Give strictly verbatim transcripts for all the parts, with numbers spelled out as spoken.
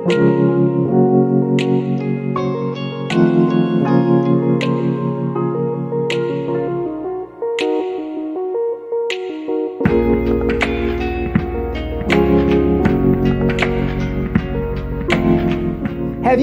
Thank you. Have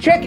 Check